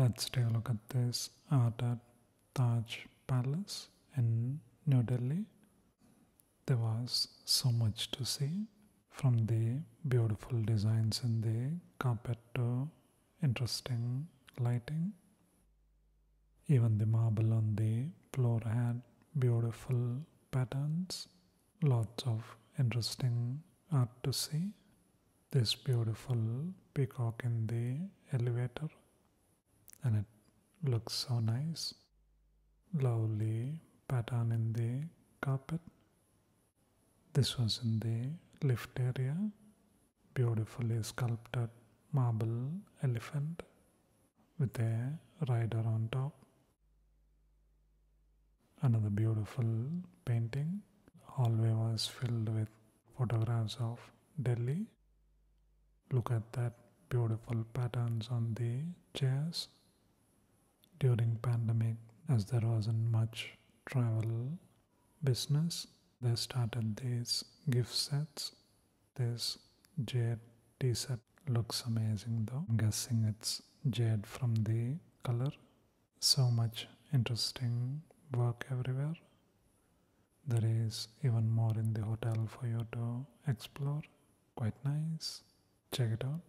Let's take a look at this art at Taj Palace in New Delhi. There was so much to see, from the beautiful designs in the carpet to interesting lighting. Even the marble on the floor had beautiful patterns. Lots of interesting art to see. This beautiful peacock in the elevator, and it looks so nice. Lovely pattern in the carpet. This was in the lift area. Beautifully sculpted marble elephant with a rider on top. Another beautiful painting. Hallway was filled with photographs of Delhi. Look at that, beautiful patterns on the chairs. During pandemic, as there wasn't much travel business, they started these gift sets. This jade tea set looks amazing though. I'm guessing it's jade from the color. So much interesting work everywhere. There is even more in the hotel for you to explore. Quite nice. Check it out.